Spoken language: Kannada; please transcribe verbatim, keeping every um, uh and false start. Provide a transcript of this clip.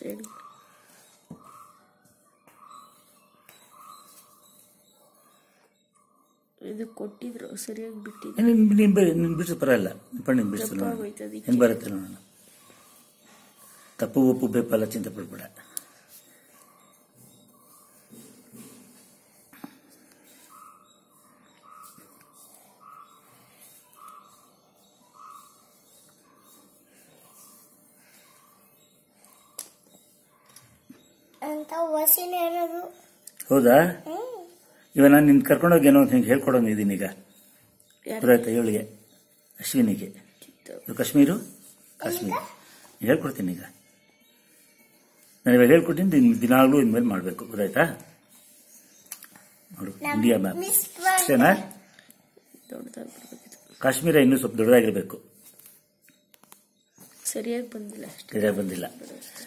serio. ಇದು ಕೊಟ್ಟಿದ್ರು ಸರಿಯಾಗಿ ಬಿಟ್ಟಿದ್ರು ನಿನ್ನ ನಿನ್ನ ನಿನ್ನ ಬಿಡ್ಸ ಪರಲ್ಲ ಪಣ್ಣಿನ ಬಿಡ್ಸು ಹೆಂಗ್ ಬರುತ್ತೆ ನಾನು ತಪ್ಪು ಒಪ್ಪು ಬೇಪಲ್ಲ ಚಿಂತೆ ಪಡಬೇಡ ಅಂತ ವಸಿನ ಇರೋದು ಹೌದಾ ಇವ ನಾನು ನಿನ್ನ ಕರ್ಕೊಂಡು ಹೋಗಿ ಏನೋ ಅಂತ ಹಿಂಗೆ ಹೇಳ್ಕೊಡೋಣ ಇದ್ದೀನಿ ಈಗ ಪ್ರಯತ್ನ ಇವಳಿಗೆ ಅಶ್ವಿನಿಗೆ ಕಾಶ್ಮೀರು ಕಾಶ್ಮೀರ್ ಹೇಳ್ಕೊಡ್ತೀನಿ ಈಗ ನಾನು ಇವಾಗ ಹೇಳ್ಕೊಡ್ತೀನಿ ದಿನ ದಿನಾಗಲೂ ಇನ್ಮೇಲೆ ಮಾಡಬೇಕು ಗೊತ್ತಾಯ್ತಾ ನೋಡು ಇಂಡಿಯಾ ಮ್ಯಾಪ್ ಅಷ್ಟೇನಾ ಕಾಶ್ಮೀರ ಇನ್ನೂ ಸ್ವಲ್ಪ ದೊಡ್ಡದಾಗಿರ್ಬೇಕು ಸರಿಯಾಗಿ ಬಂದಿಲ್ಲ ಸರಿಯಾಗಿ ಬಂದಿಲ್ಲ